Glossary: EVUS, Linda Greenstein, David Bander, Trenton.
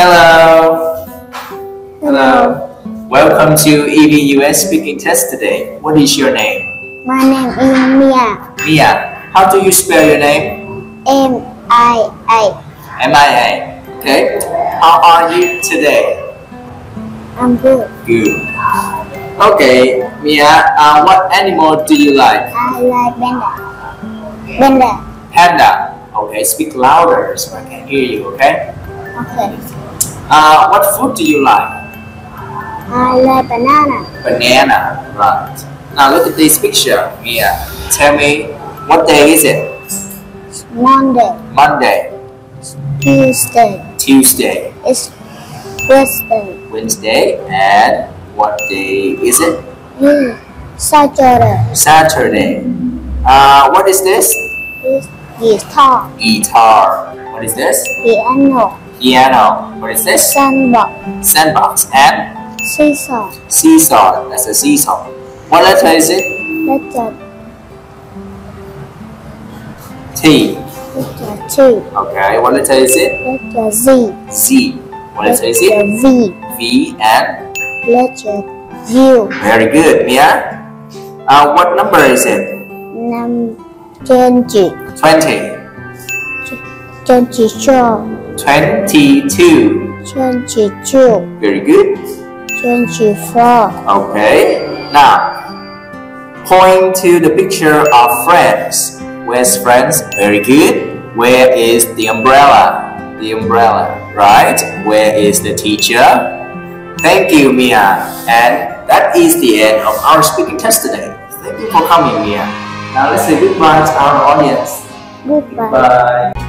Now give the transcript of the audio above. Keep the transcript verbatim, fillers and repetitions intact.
Hello. Hello. Welcome to E V U S speaking test today. What is your name? My name is Mia. Mia. How do you spell your name? M I A. M I A. Okay. How are you today? I'm good. Good. Okay, Mia, uh, what animal do you like? I like panda. Panda. Panda. Okay, speak louder so I can hear you, okay? Okay. Uh, what food do you like? I like banana. Banana, right. Now look at this picture, Mia. Tell me, what day is it? Monday. Monday. Tuesday. Tuesday. It's Wednesday. Wednesday, and what day is it? Saturday. Saturday. Uh, what is this? It's guitar. Guitar. What is this? Piano. Piano. What is this? Sandbox. Sandbox. And? Seesaw. Seesaw. That's a seesaw. What letter is it? Letter T. Letter T. Okay. What letter is it? Letter Z. Z. What letter is it? V. V and? Letter U. Very good, Mia. Uh, what number is it? Number twenty. Twenty. Twenty-two. Twenty-two. Twenty-two. Very good. Twenty-four. Okay. Now, point to the picture of friends. Where's friends? Very good. Where is the umbrella? The umbrella, right? Where is the teacher? Thank you, Mia. And that is the end of our speaking test today. Thank you for coming, Mia. Now let's say goodbye to our audience. Goodbye. Goodbye.